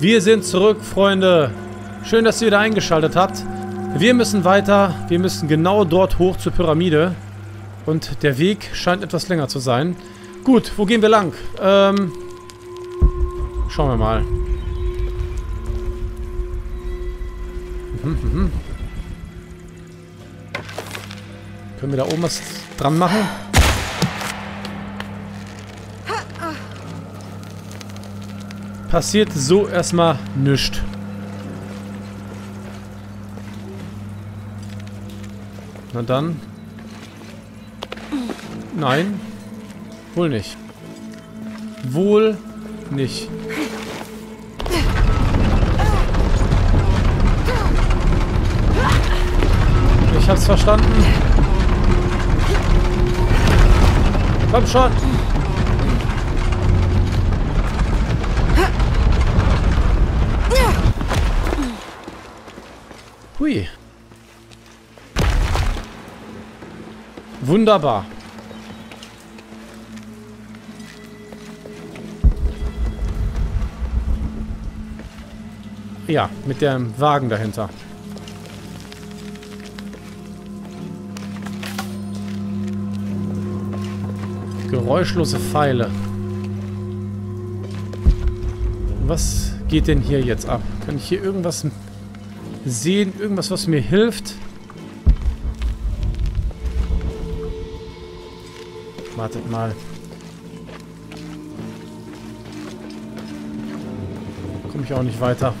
Wir sind zurück, Freunde. Schön, dass ihr wieder eingeschaltet habt. Wir müssen weiter. Wir müssen genau dort hoch zur Pyramide. Und der Weg scheint etwas länger zu sein. Gut, wo gehen wir lang? Schauen wir mal. Können wir da oben was dran machen? Passiert so erstmal nichts. Na dann. Nein. Wohl nicht. Wohl nicht. Ich hab's verstanden. Komm schon. Hui. Wunderbar. Ja, mit dem Wagen dahinter. Geräuschlose Pfeile. Was geht denn hier jetzt ab? Kann ich hier irgendwas sehen? Irgendwas, was mir hilft? Wartet mal. Komme ich auch nicht weiter.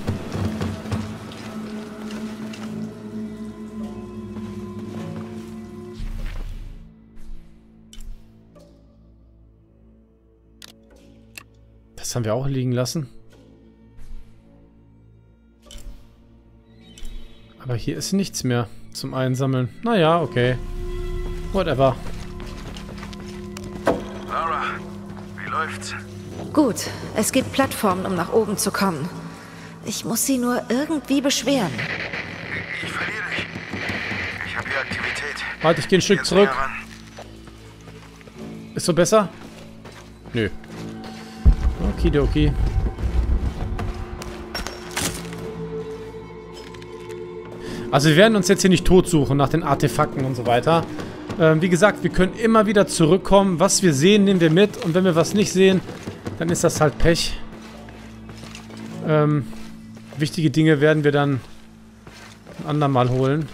Das haben wir auch liegen lassen. Aber hier ist nichts mehr zum Einsammeln. Naja, okay. Whatever. Lara, wie läuft's? Gut, es gibt Plattformen, um nach oben zu kommen. Ich muss sie nur irgendwie beschweren. Ich verliere dich. Ich habe hier Aktivität. Warte, ich gehe ein Stück zurück. Ist so besser? Nö. Okidoki. Also wir werden uns jetzt hier nicht tot suchen nach den Artefakten und so weiter. Wie gesagt, wir können immer wieder zurückkommen. Was wir sehen, nehmen wir mit. Und wenn wir was nicht sehen, dann ist das halt Pech. Wichtige Dinge werden wir dann ein andermal holen.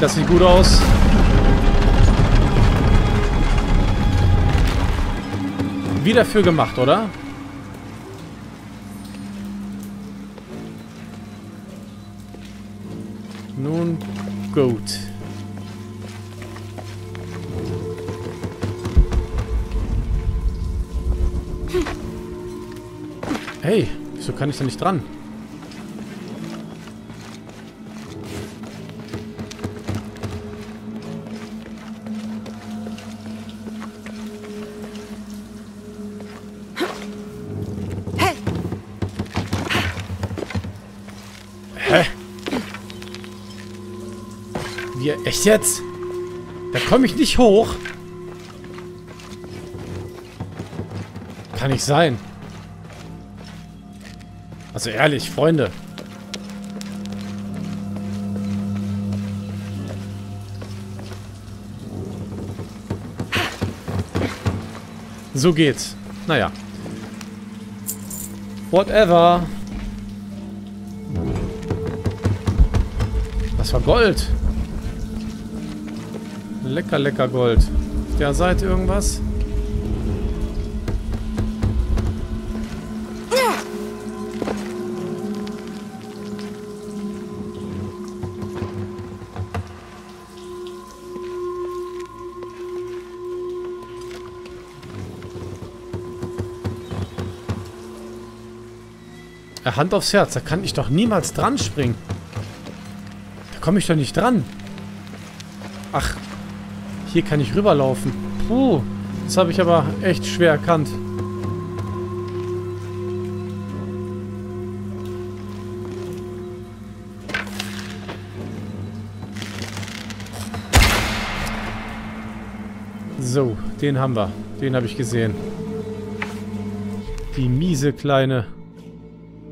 Das sieht gut aus. Wie dafür gemacht, oder? Nun gut. Hey, wieso kann ich da nicht dran? Echt jetzt? Da komme ich nicht hoch. Kann nicht sein. Also ehrlich, Freunde. So geht's. Naja. Whatever. Das war Gold. Lecker, lecker Gold. Auf der Seite irgendwas? Hand aufs Herz, da kann ich doch niemals dran springen. Da komme ich doch nicht dran. Ach. Hier kann ich rüberlaufen. Puh, das habe ich aber echt schwer erkannt. So, den haben wir. Den habe ich gesehen. Die miese kleine...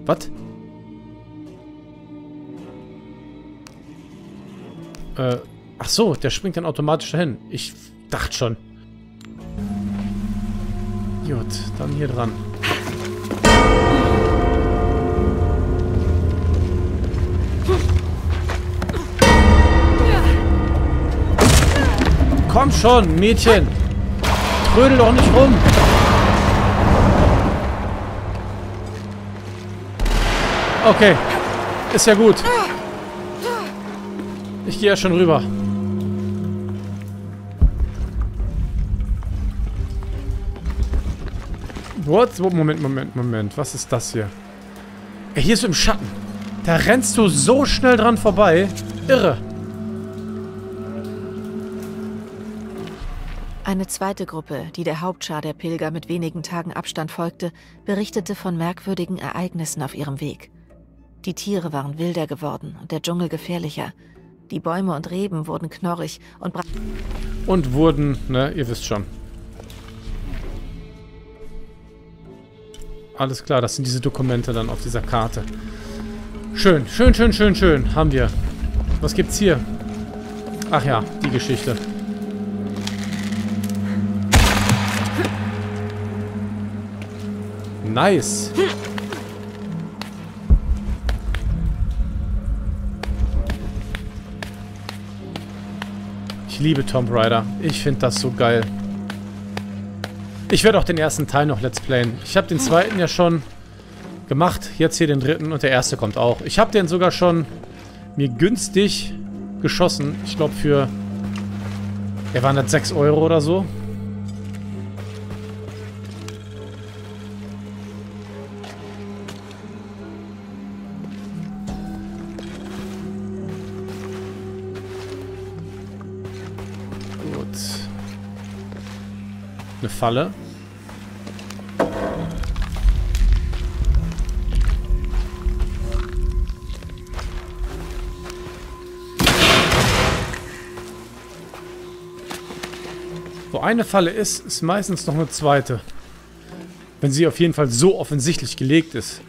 Was? Ach so, der springt dann automatisch dahin. Ich dachte schon. Gut, dann hier dran. Komm schon, Mädchen. Trödel doch nicht rum. Okay. Ist ja gut. Ich gehe ja schon rüber. What? Moment, Moment, Moment. Was ist das hier? Ey, hier ist im Schatten. Da rennst du so schnell dran vorbei. Irre. Eine zweite Gruppe, die der Hauptschar der Pilger mit wenigen Tagen Abstand folgte, berichtete von merkwürdigen Ereignissen auf ihrem Weg. Die Tiere waren wilder geworden und der Dschungel gefährlicher. Die Bäume und Reben wurden knorrig und... ne, ihr wisst schon. Alles klar, das sind diese Dokumente dann auf dieser Karte. Schön, schön, schön, schön, schön. Haben wir. Was gibt's hier? Ach ja, die Geschichte. Nice. Ich liebe Tomb Raider. Ich finde das so geil. Ich werde auch den ersten Teil noch let's playen. Ich habe den zweiten ja schon gemacht. Jetzt hier den dritten und der erste kommt auch. Ich habe den sogar schon mir günstig geschossen. Ich glaube für... Er waren das 6 Euro oder so. Eine Falle. Wo eine Falle ist, ist meistens noch eine zweite. Wenn sie auf jeden Fall so offensichtlich gelegt ist.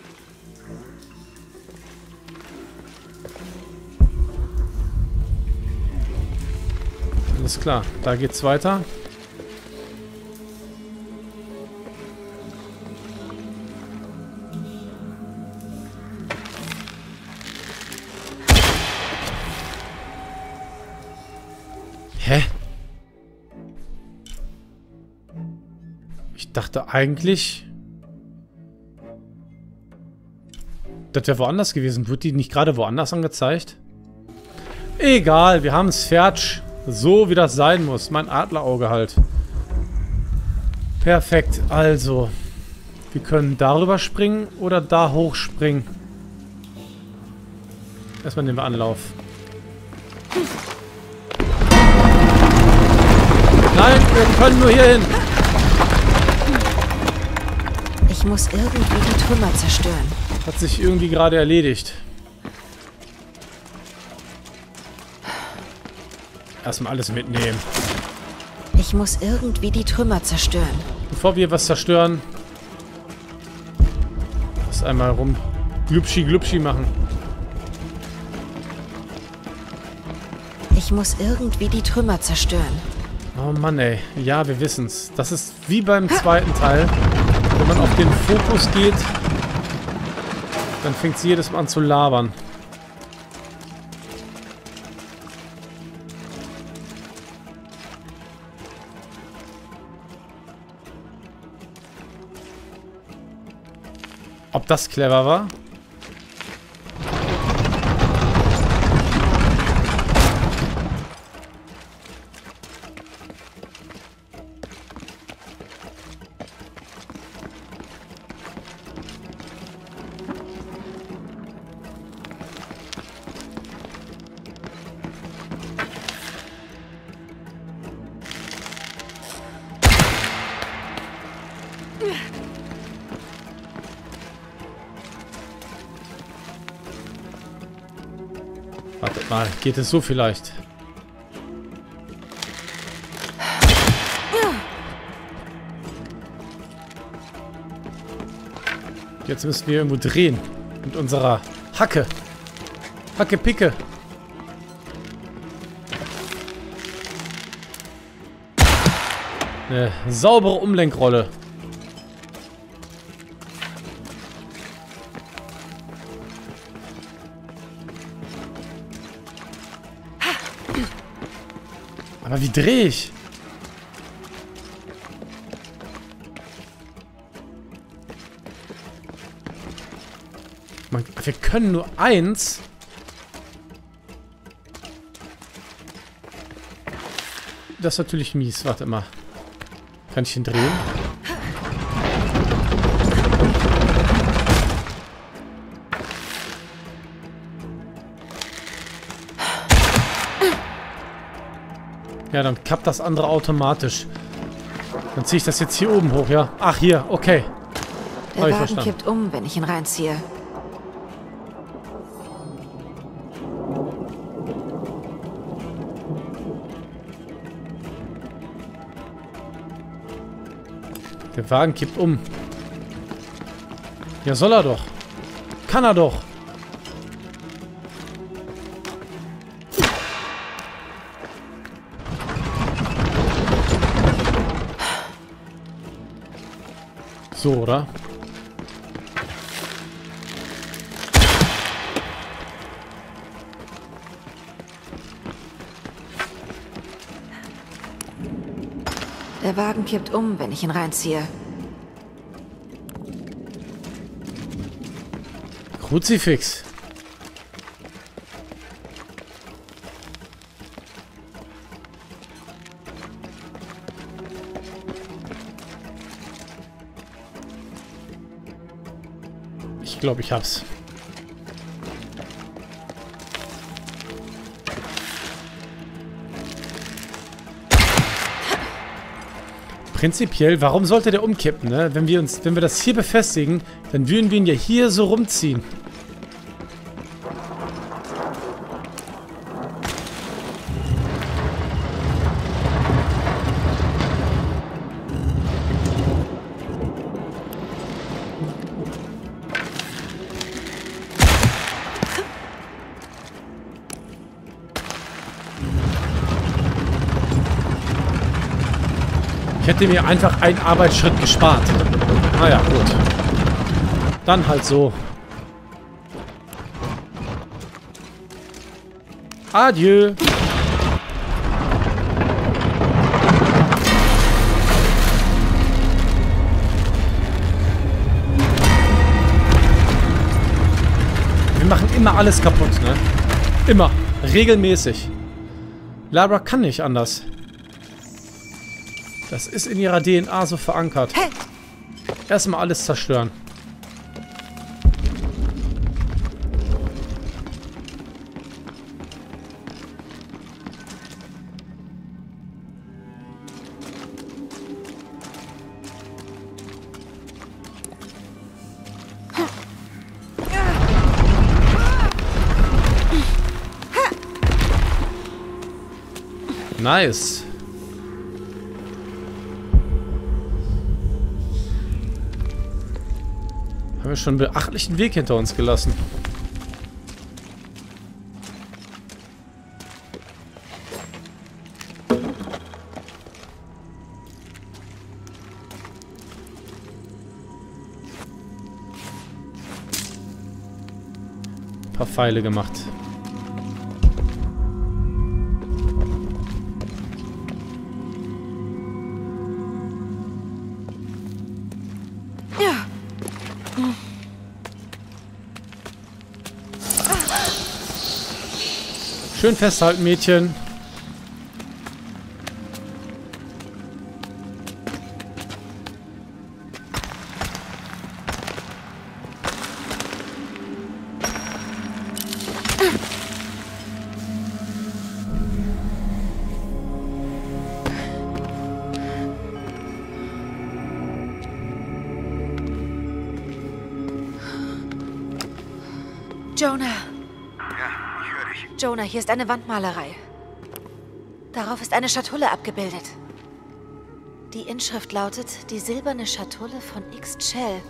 Alles klar, da geht's weiter. Ich dachte eigentlich, das wäre woanders gewesen. Wird die nicht gerade woanders angezeigt? Egal, wir haben es fertig. So wie das sein muss. Mein Adlerauge halt. Perfekt, also. Wir können darüber springen oder da hochspringen. Erstmal nehmen wir Anlauf. Nein, wir können nur hier hin. Ich muss irgendwie die Trümmer zerstören. Hat sich irgendwie gerade erledigt. Erstmal alles mitnehmen. Ich muss irgendwie die Trümmer zerstören. Bevor wir was zerstören, das einmal rum glübschi machen. Ich muss irgendwie die Trümmer zerstören. Oh Mann, ey. Ja, wir wissen's. Das ist wie beim zweiten Teil. Wenn man auf den Fokus geht, dann fängt sie jedes Mal an zu labern. Ob das clever war? Wartet mal, geht es so vielleicht? Jetzt müssen wir irgendwo drehen. Mit unserer Hacke. Hacke-Picke. Eine saubere Umlenkrolle. Aber wie drehe ich? Wir können nur eins. Das ist natürlich mies. Warte mal. Kann ich ihn drehen? Ja, dann klappt das andere automatisch. Dann ziehe ich das jetzt hier oben hoch, ja? Ach, hier, okay. Der Wagen kippt um, wenn ich ihn reinziehe. Der Wagen kippt um. Ja, soll er doch. Kann er doch. So, oder? Der Wagen kippt um, wenn ich ihn reinziehe. Kruzifix. Ich glaube, ich hab's. Prinzipiell, warum sollte der umkippen, ne? Wenn wir das hier befestigen, dann würden wir ihn ja hier so rumziehen. Ich hätte mir einfach einen Arbeitsschritt gespart. Naja, gut. Dann halt so. Adieu. Wir machen immer alles kaputt, ne? Immer. Regelmäßig. Lara kann nicht anders. Das ist in ihrer DNA so verankert. Hey. Erstmal alles zerstören. Nice. Haben wir schon einen beachtlichen Weg hinter uns gelassen. Ein paar Pfeile gemacht. Schön festhalten, Mädchen. Jonah. Jonah, hier ist eine Wandmalerei. Darauf ist eine Schatulle abgebildet. Die Inschrift lautet, die silberne Schatulle von Ixchel.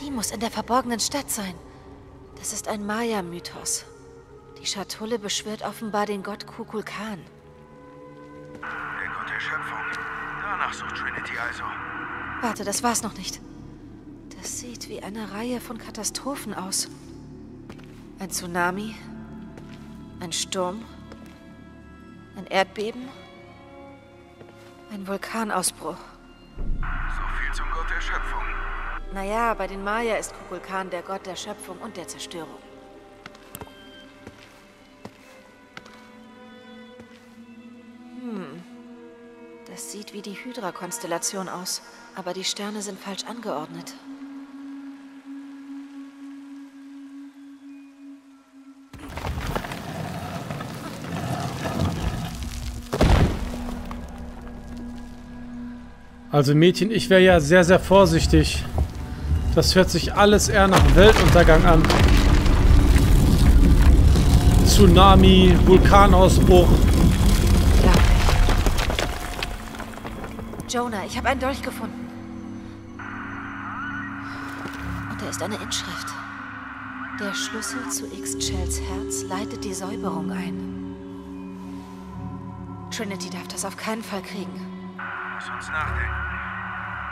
Die muss in der verborgenen Stadt sein. Das ist ein Maya-Mythos. Die Schatulle beschwört offenbar den Gott Kukulkan. Der Gott der Schöpfung. Danach sucht Trinity also. Warte, das war's noch nicht. Das sieht wie eine Reihe von Katastrophen aus. Ein Tsunami, ein Sturm, ein Erdbeben, ein Vulkanausbruch. So viel zum Gott der Schöpfung. Naja, bei den Maya ist Kukulkan der Gott der Schöpfung und der Zerstörung. Das sieht wie die Hydra-Konstellation aus, aber die Sterne sind falsch angeordnet. Also Mädchen, ich wäre ja sehr, sehr vorsichtig. Das hört sich alles eher nach Weltuntergang an. Tsunami, Vulkanausbruch. Jonah, ich habe einen Dolch gefunden. Und da ist eine Inschrift. Der Schlüssel zu Ixchels Herz leitet die Säuberung ein. Trinity darf das auf keinen Fall kriegen. Lass uns nachdenken.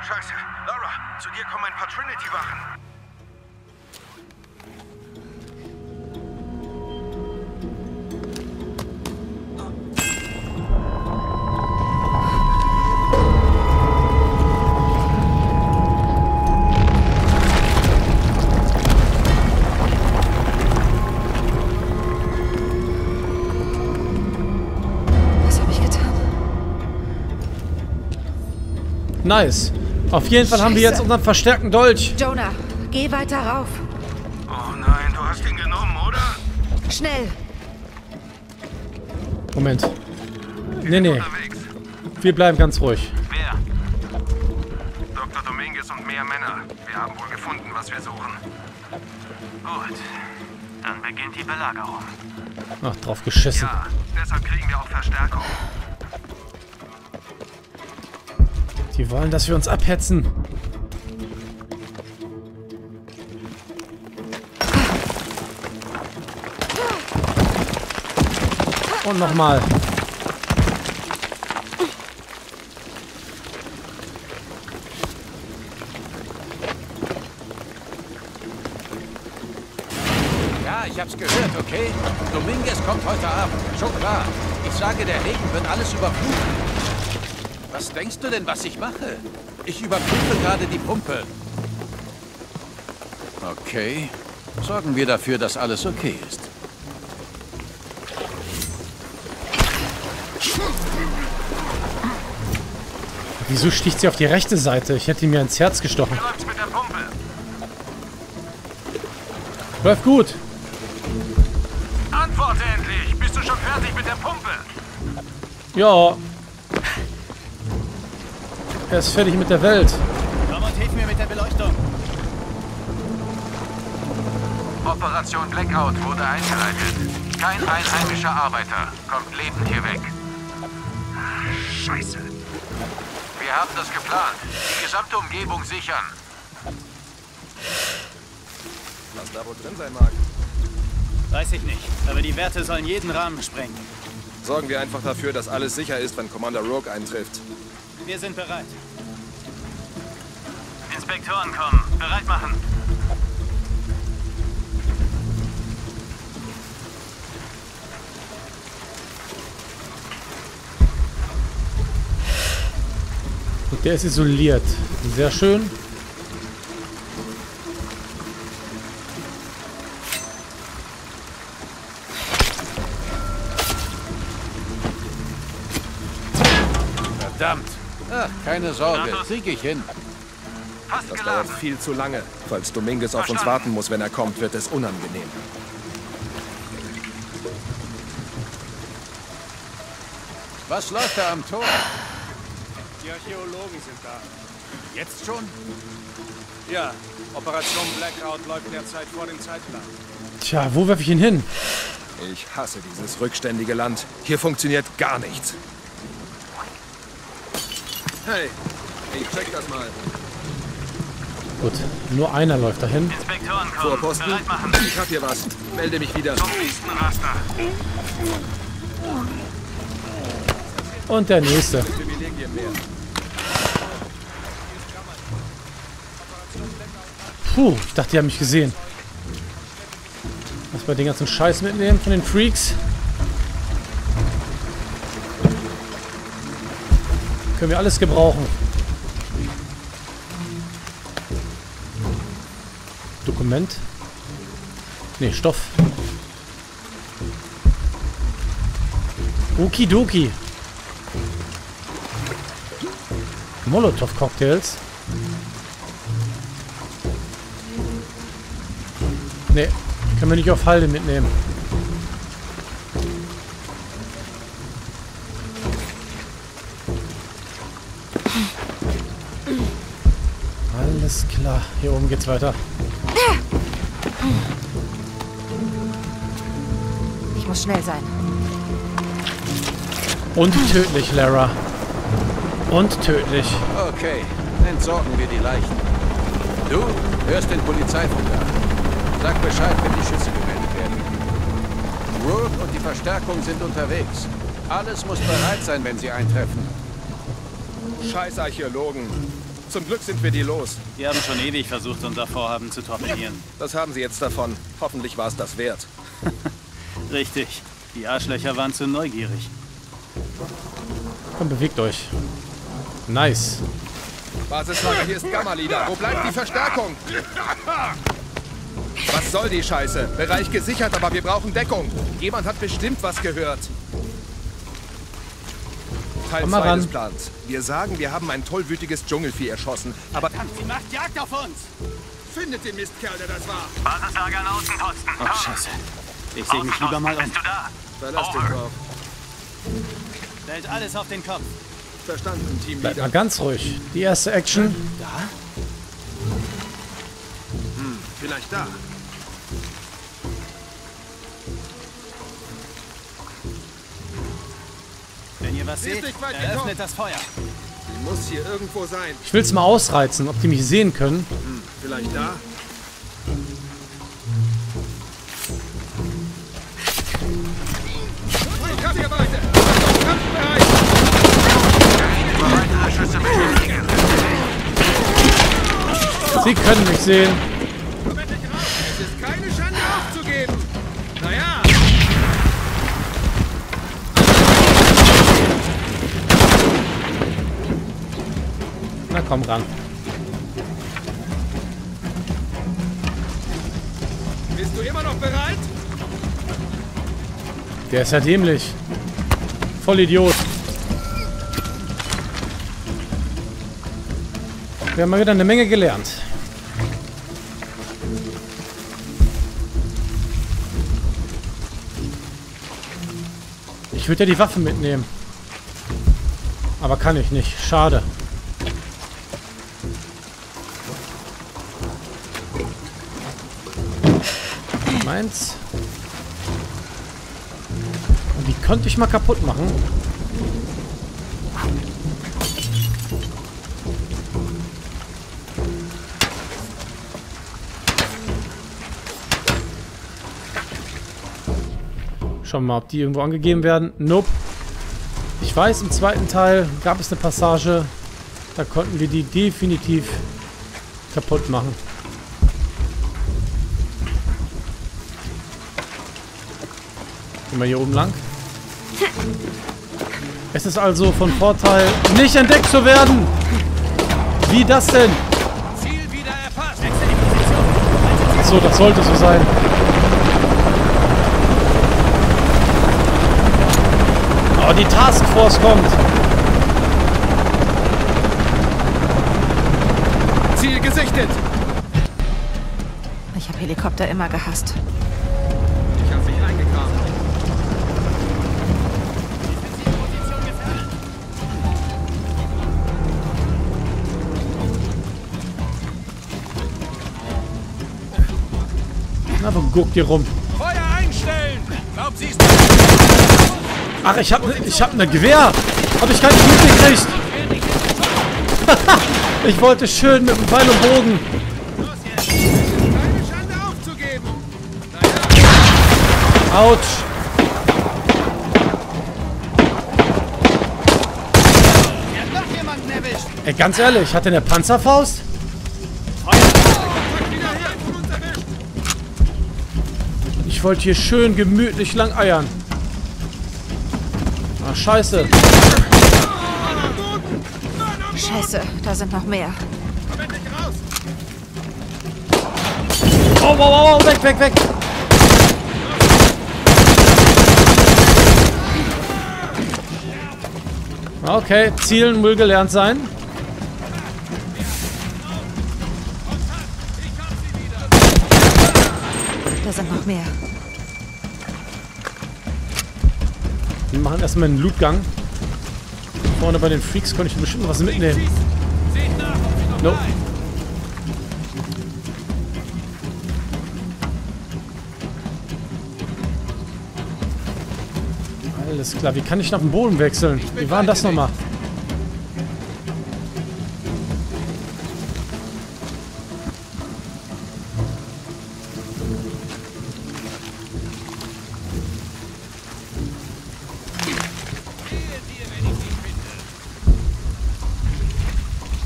Scheiße, Lara, zu dir kommen ein paar Trinity-Wachen. Nice. Auf jeden Fall haben wir jetzt unseren verstärkten Dolch. Jonah, geh weiter rauf. Oh nein, du hast ihn genommen, oder? Schnell. Moment. Nee, nee. Wir bleiben ganz ruhig. Mehr. Dr. Dominguez und mehr Männer. Wir haben wohl gefunden, was wir suchen. Gut. Dann beginnt die Belagerung. Ach, drauf geschissen. Ja, deshalb kriegen wir auch Verstärkung. Die wollen, dass wir uns abhetzen. Und nochmal. Ja, ich hab's gehört, okay? Dominguez kommt heute Abend. Schon klar. Ich sage, der Regen wird alles überfluten. Was denkst du denn, was ich mache? Ich überprüfe gerade die Pumpe. Okay. Sorgen wir dafür, dass alles okay ist. Wieso sticht sie auf die rechte Seite? Ich hätte mir ins Herz gestochen. Wie läuft's mit der Pumpe? Läuft gut. Antworte endlich! Bist du schon fertig mit der Pumpe? Ja. Er ist fertig mit der Welt. Komm und hilf mir mit der Beleuchtung. Operation Blackout wurde eingeleitet. Kein einheimischer Arbeiter kommt lebend hier weg. Scheiße. Wir haben das geplant. Die gesamte Umgebung sichern. Was da wohl drin sein mag? Weiß ich nicht. Aber die Werte sollen jeden Rahmen sprengen. Sorgen wir einfach dafür, dass alles sicher ist, wenn Commander Rogue eintrifft. Wir sind bereit. Inspektoren kommen. Bereit machen. Und der ist isoliert. Sehr schön. Verdammt. Ach, keine Sorge, kriege ich hin. Das dauert viel zu lange. Falls Dominguez auf uns warten muss, wenn er kommt, wird es unangenehm. Was läuft da am Tor? Die Archäologen sind da. Jetzt schon? Ja, Operation Blackout läuft derzeit vor dem Zeitplan. Tja, wo werfe ich ihn hin? Ich hasse dieses rückständige Land. Hier funktioniert gar nichts. Hey, ich check das mal. Gut, nur einer läuft dahin. Inspektoren, komm, bereit machen. Ich hab hier was. Melde mich wieder. Zum nächsten Raster. Und der nächste. Puh, ich dachte, die haben mich gesehen. Lass mal den ganzen Scheiß mitnehmen von den Freaks. Können wir alles gebrauchen. Dokument. Ne, Stoff. Okidoki. Molotow-Cocktails. Ne, können wir nicht auf Halde mitnehmen. Alles klar, hier oben geht's weiter. Ich muss schnell sein. Und tödlich, Lara. Und tödlich. Okay, entsorgen wir die Leichen. Du hörst den Polizeifunk an. Sag Bescheid, wenn die Schüsse gemeldet werden. Rogue und die Verstärkung sind unterwegs. Alles muss bereit sein, wenn sie eintreffen. Scheiß Archäologen. Zum Glück sind wir die los. Die haben schon ewig versucht, unser Vorhaben zu torpedieren. Das haben sie jetzt davon. Hoffentlich war es das wert. Richtig. Die Arschlöcher waren zu neugierig. Komm, bewegt euch. Nice. Basislager, hier ist Gamma-Leader. Wo bleibt die Verstärkung? Was soll die Scheiße? Bereich gesichert, aber wir brauchen Deckung. Jemand hat bestimmt was gehört. Teil 2 des Plans. Wir sagen, wir haben ein tollwütiges Dschungelvieh erschossen, aber... Sie macht Jagd auf uns! Findet den Mistkerl, der das war! Basislager an Außenposten. Oh, Scheiße. Ich sehe mich lieber mal um. Bist du da? Verlass den Kopf. Stellt alles auf den Kopf. Verstanden, Team. Bleib mal ganz ruhig. Die erste Action. Da? Hm, vielleicht da. Wenn ihr was seht, eröffnet das Feuer. Die muss hier irgendwo sein. Ich will es mal ausreizen, ob die mich sehen können. Hm, vielleicht da. Ich hab hier weiter. Sie können mich sehen. Es ist keine Schande aufzugeben. Naja. Na komm ran. Bist du immer noch bereit? Der ist ja dämlich. Voll Idiot. Wir haben mal wieder eine Menge gelernt. Ich würde ja die Waffen mitnehmen. Aber kann ich nicht. Schade. Meins. Und die könnte ich mal kaputt machen. Schauen wir mal, ob die irgendwo angegeben werden. Nope. Ich weiß, im zweiten Teil gab es eine Passage, da konnten wir die definitiv kaputt machen. Gehen wir hier oben lang. Es ist also von Vorteil, nicht entdeckt zu werden. Wie das denn? Ziel wieder erfasst. Wechsel die Position. Achso, das sollte so sein. Oh, die Taskforce kommt. Ziel gesichtet. Ich habe Helikopter immer gehasst. Ich habe mich eingegraben. Na, wo guckt ihr rum? Feuer einstellen! Glaub, sie ist... Ach, ich hab ne Gewehr. Hab ich gar nicht mitgekriegt. Ich wollte schön mit dem Pfeil und Bogen Autsch! Ey, ganz ehrlich, hat der eine Panzerfaust? Ich wollte hier schön gemütlich lang eiern. Ach, scheiße. Scheiße, da sind noch mehr. Oh, wow, wow, weg, weg, weg! Okay, zielen will gelernt sein. Da sind noch mehr. Wir machen erstmal einen Lootgang. Vorne bei den Freaks konnte ich bestimmt was mitnehmen. Nope. Alles klar, wie kann ich nach dem Boden wechseln? Wie war denn das nochmal?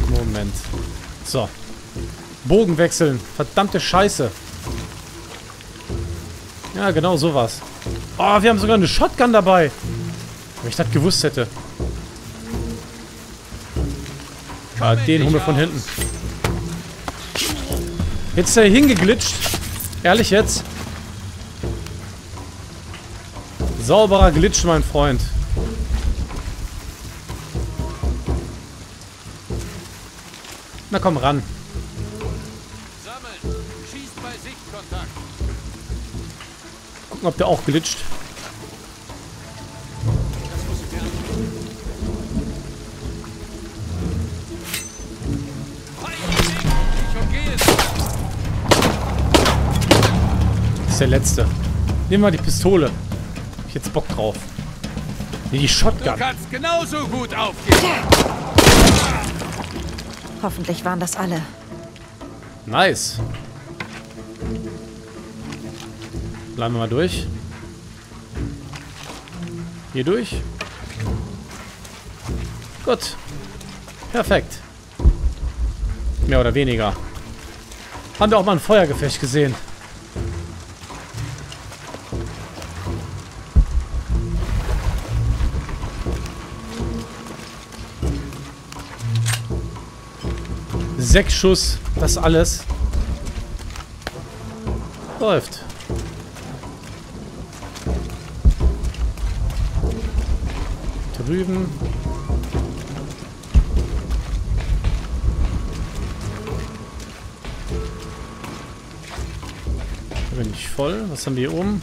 Moment. So. Bogen wechseln. Verdammte Scheiße. Ja, genau sowas. Oh, wir haben sogar eine Shotgun dabei. Wenn ich das gewusst hätte. Ah, den holen wir von hinten. Jetzt ist er hingeglitscht. Ehrlich jetzt? Sauberer Glitch, mein Freund. Na komm ran. Sammeln. Schießt bei Sichtkontakt. Gucken, ob der auch glitscht. Das ist der letzte. Nehmen wir die Pistole. Hab ich jetzt Bock drauf. Nee, die Shotgun. Du kannst genauso gut aufgeben. Hoffentlich waren das alle. Nice. Bleiben wir mal durch. Hier durch. Gut. Perfekt. Mehr oder weniger. Haben wir auch mal ein Feuergefecht gesehen. Sechs Schuss, das alles. Läuft. Drüben. Da bin ich voll. Was haben wir hier oben?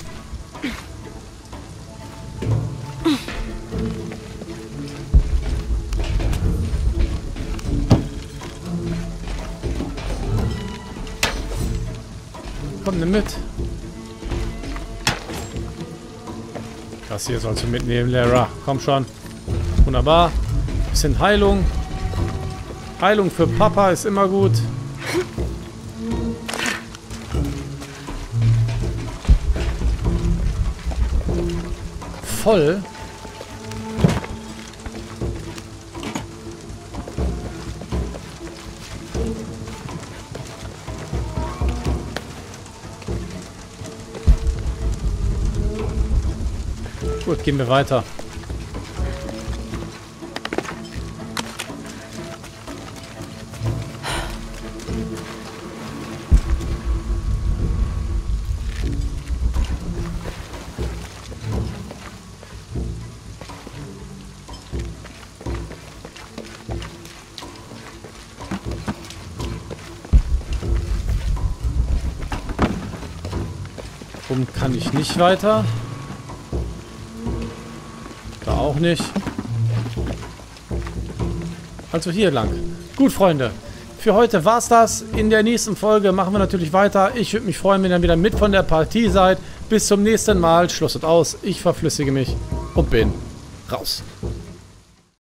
Mit. Das hier sollst du mitnehmen, Lara. Komm schon. Wunderbar. Bisschen Heilung. Heilung für Papa ist immer gut. Voll. Gut, gehen wir weiter. Warum kann ich nicht weiter? Auch nicht. Also hier lang. Gut, Freunde. Für heute war's das. In der nächsten Folge machen wir natürlich weiter. Ich würde mich freuen, wenn ihr wieder mit von der Partie seid. Bis zum nächsten Mal. Schluss und aus. Ich verflüssige mich und bin raus.